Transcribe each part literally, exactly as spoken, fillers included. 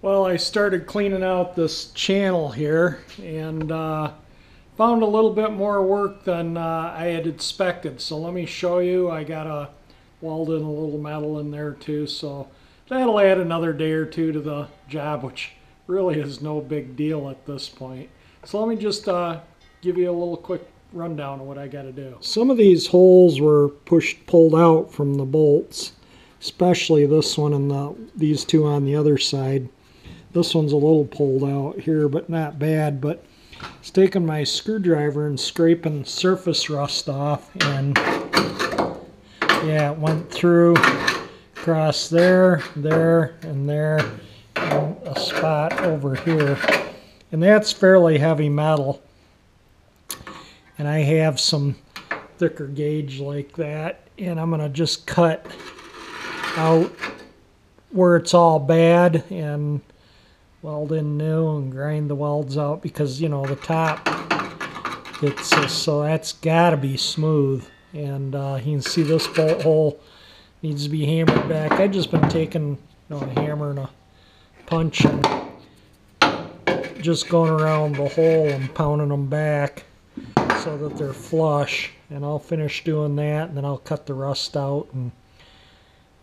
Well, I started cleaning out this channel here and uh, found a little bit more work than uh, I had expected. So let me show you. I got to weld in a little metal in there too, so that'll add another day or two to the job, which really is no big deal at this point. So let me just uh, give you a little quick rundown of what I got to do. Some of these holes were pushed, pulled out from the bolts, especially this one and the, these two on the other side. This one's a little pulled out here, but not bad. But it's taking my screwdriver and scraping surface rust off, and yeah, it went through, across there, there, and there, and a spot over here. And that's fairly heavy metal. And I have some thicker gauge like that, and I'm going to just cut out where it's all bad and weld in new and grind the welds out, because you know the top hits this, so that's got to be smooth. And uh, you can see this bolt hole needs to be hammered back. I've just been taking, you know, a hammer and a punch and just going around the hole and pounding them back so that they're flush. And I'll finish doing that, and then I'll cut the rust out and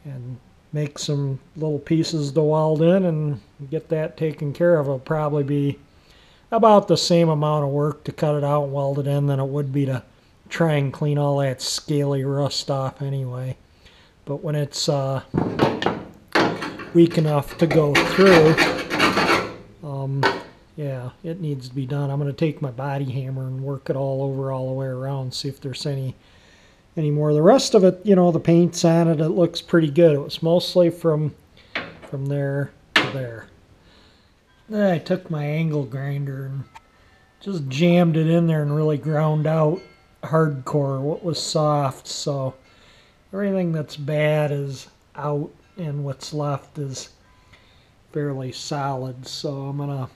and make some little pieces to weld in and get that taken care of. It'll probably be about the same amount of work to cut it out and weld it in than it would be to try and clean all that scaly rust off anyway. But when it's uh, weak enough to go through, um, yeah, it needs to be done. I'm going to take my body hammer and work it all over all the way around, see if there's any anymore. The rest of it, you know, the paint's on it, it looks pretty good. It was mostly from from there to there. Then I took my angle grinder and just jammed it in there and really ground out hardcore what was soft, so everything that's bad is out and what's left is fairly solid. So I'm gonna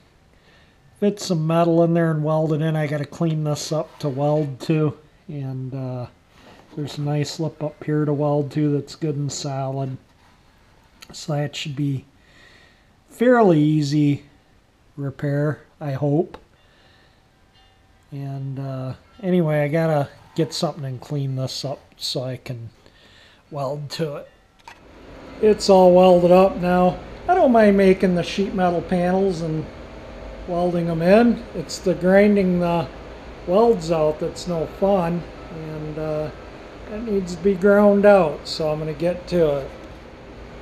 fit some metal in there and weld it in. I gotta clean this up to weld to, and uh, there's a nice lip up here to weld to that's good and solid. So that should be fairly easy repair, I hope. And uh, anyway, I gotta get something and clean this up so I can weld to it. It's all welded up now. I don't mind making the sheet metal panels and welding them in. It's the grinding the welds out that's no fun, and uh, it needs to be ground out, so I'm going to get to it.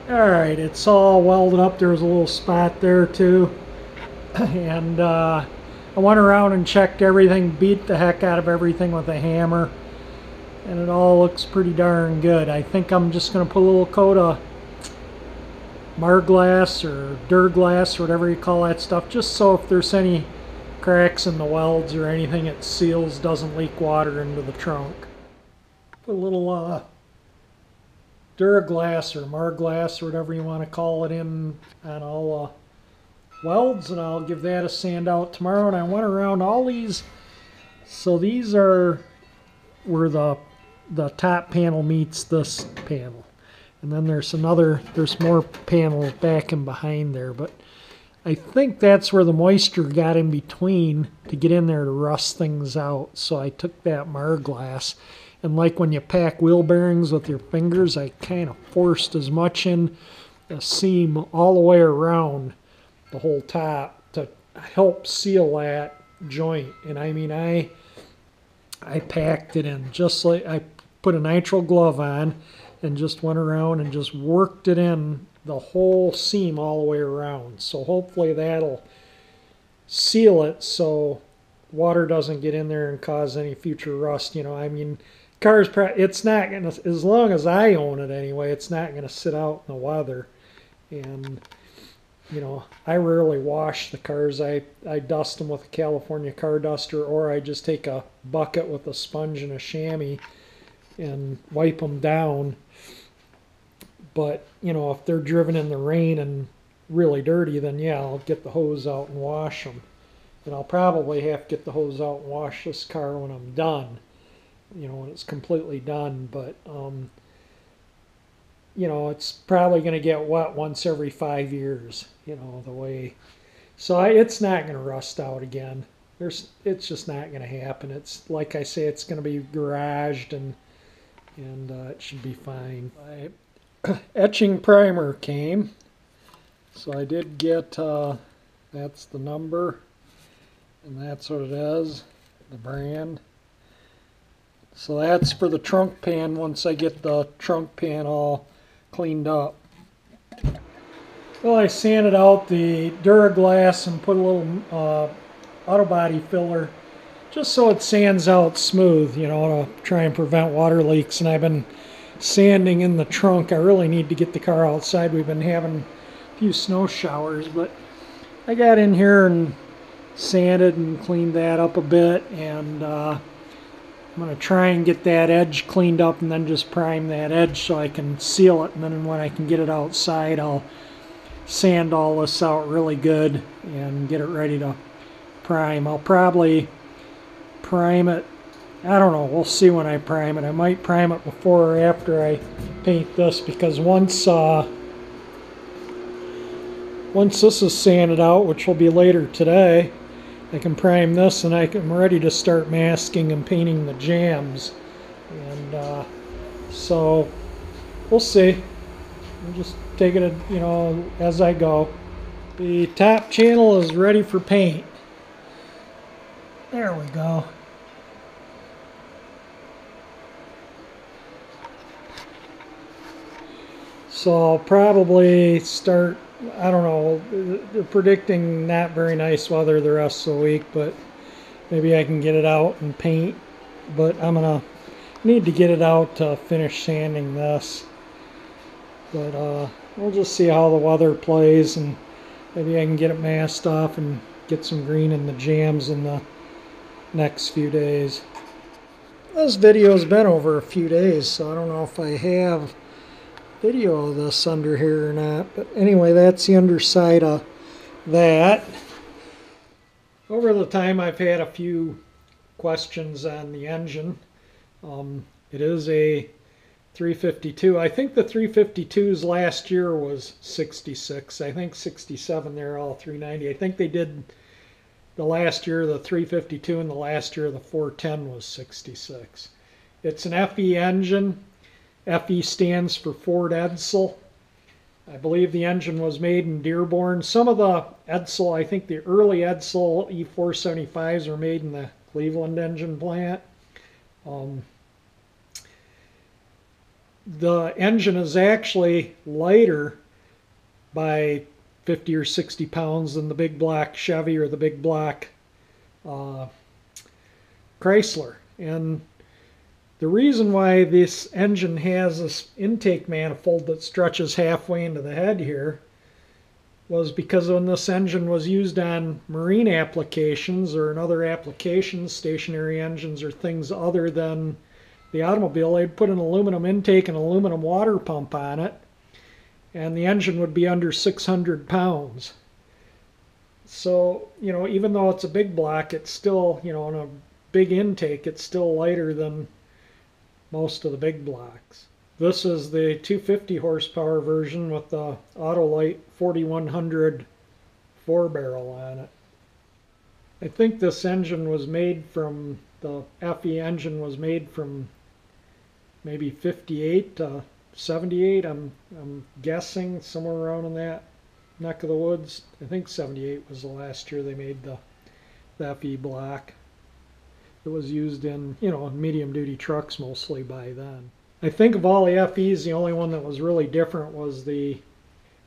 Alright, it's all welded up. There's a little spot there too. And uh, I went around and checked everything, beat the heck out of everything with a hammer, and it all looks pretty darn good. I think I'm just going to put a little coat of Marglas or Duraglas or whatever you call that stuff, just so if there's any cracks in the welds or anything, it seals, doesn't leak water into the trunk. Put a little uh, Duraglas or Marglas or whatever you want to call it in on all uh, welds, and I'll give that a sand out tomorrow. And I went around all these, so these are where the the top panel meets this panel, and then there's another, there's more panels back and behind there, but I think that's where the moisture got in between to get in there to rust things out. So I took that Marglas, and like when you pack wheel bearings with your fingers, I kind of forced as much in a seam all the way around the whole top to help seal that joint. And I mean, I I packed it in just like, I put a nitrile glove on and just went around and just worked it in the whole seam all the way around. So hopefully that'll seal it so water doesn't get in there and cause any future rust. You know, I mean, cars, it's not gonna, as long as I own it anyway, it's not gonna sit out in the weather. And you know, I rarely wash the cars. I, I dust them with a California car duster, or I just take a bucket with a sponge and a chamois and wipe them down. But, you know, if they're driven in the rain and really dirty, then yeah, I'll get the hose out and wash them. And I'll probably have to get the hose out and wash this car when I'm done, you know, when it's completely done. But um, you know, it's probably going to get wet once every five years, you know, the way. So I, it's not going to rust out again. There's, it's just not going to happen. It's, like I say, it's going to be garaged, and and uh, it should be fine. My etching primer came, so I did get, uh, that's the number, and that's what it is, the brand. So that's for the trunk pan once I get the trunk pan all cleaned up. Well, I sanded out the Duraglas and put a little uh, auto body filler just so it sands out smooth, you know, to try and prevent water leaks. And I've been sanding in the trunk. I really need to get the car outside. We've been having a few snow showers, but I got in here and sanded and cleaned that up a bit, and uh, I'm going to try and get that edge cleaned up and then just prime that edge so I can seal it. And then when I can get it outside, I'll sand all this out really good and get it ready to prime. I'll probably prime it, I don't know, we'll see when I prime it. I might prime it before or after I paint this, because once uh, once this is sanded out, which will be later today, I can prime this, and I'm ready to start masking and painting the jams. And uh, so we'll see. I'm just taking it, you know, as I go. The top channel is ready for paint. There we go. So I'll probably start, I don't know, they're predicting not very nice weather the rest of the week, but maybe I can get it out and paint. But I'm gonna need to get it out to finish sanding this. But uh, we'll just see how the weather plays, and maybe I can get it masked off and get some green in the jams in the next few days. This video's been over a few days, so I don't know if I have video of this under here or not, but anyway, that's the underside of that. Over the time, I've had a few questions on the engine. Um, it is a three fifty-two. I think the three fifty-twos last year was sixty-six. I think sixty-seven, they're all three ninety. I think they did the last year the three fifty-two, and the last year the four ten was sixty-six. It's an F E engine. F E stands for Ford Edsel. I believe the engine was made in Dearborn. Some of the Edsel, I think the early Edsel E four seventy-fives were made in the Cleveland engine plant. Um, the engine is actually lighter by fifty or sixty pounds than the big block Chevy or the big block uh, Chrysler. And the reason why this engine has this intake manifold that stretches halfway into the head here was because when this engine was used on marine applications or in other applications, stationary engines or things other than the automobile, they'd put an aluminum intake and aluminum water pump on it, and the engine would be under six hundred pounds. So, you know, even though it's a big block, it's still, you know, on a big intake, it's still lighter than most of the big blocks. This is the two hundred fifty horsepower version with the Autolite forty-one hundred four barrel on it. I think this engine was made from, the F E engine was made from maybe fifty-eight to seventy-eight, I'm, I'm guessing, somewhere around in that neck of the woods. I think seventy-eight was the last year they made the, the F E block. It was used in, you know, medium-duty trucks mostly by then. I think of all the F Es, the only one that was really different was the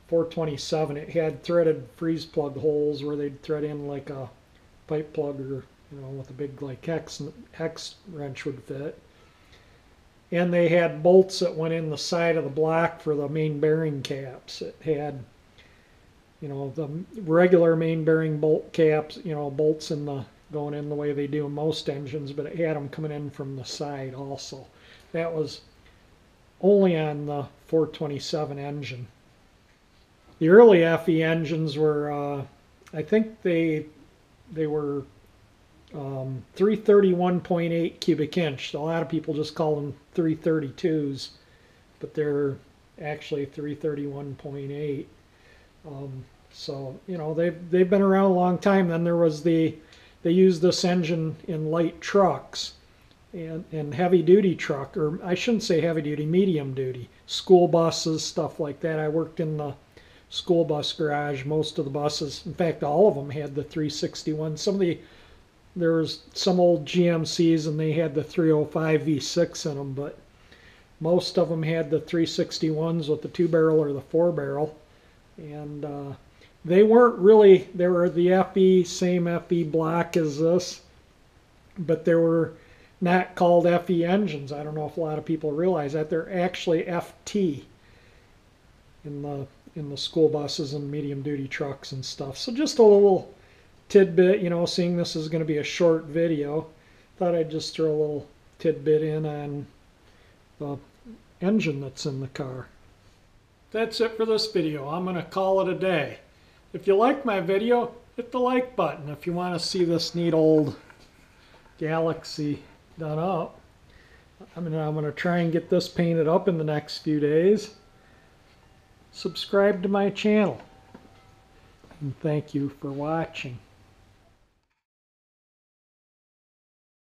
four twenty-seven. It had threaded freeze plug holes where they'd thread in like a pipe plug, or, you know, with a big like hex, hex wrench would fit. And they had bolts that went in the side of the block for the main bearing caps. It had, you know, the regular main bearing bolt caps, you know, bolts in the going in the way they do in most engines, but it had them coming in from the side also. That was only on the four twenty-seven engine. The early F E engines were, uh, I think they they were um, three thirty-one point eight cubic inch. A lot of people just call them three thirty-twos, but they're actually three thirty-one point eight. Um, so you know, they've they've been around a long time. Then there was the they used this engine in light trucks and and heavy duty truck, or I shouldn't say heavy duty, medium duty, school buses, stuff like that. I worked in the school bus garage. Most of the buses, in fact all of them, had the three sixty-one. Some of the there was some old G M Cs and they had the three oh five V six in them, but most of them had the three sixty-ones with the two barrel or the four barrel. And uh, they weren't really, they were the F E, same F E block as this, but they were not called F E engines. I don't know if a lot of people realize that. They're actually F T in the, in the school buses and medium duty trucks and stuff. So just a little tidbit, you know, seeing this is going to be a short video, thought I'd just throw a little tidbit in on the engine that's in the car. That's it for this video. I'm going to call it a day. If you like my video, hit the like button. If you want to see this neat old Galaxie done up, I mean, I'm going to try and get this painted up in the next few days. Subscribe to my channel. And thank you for watching.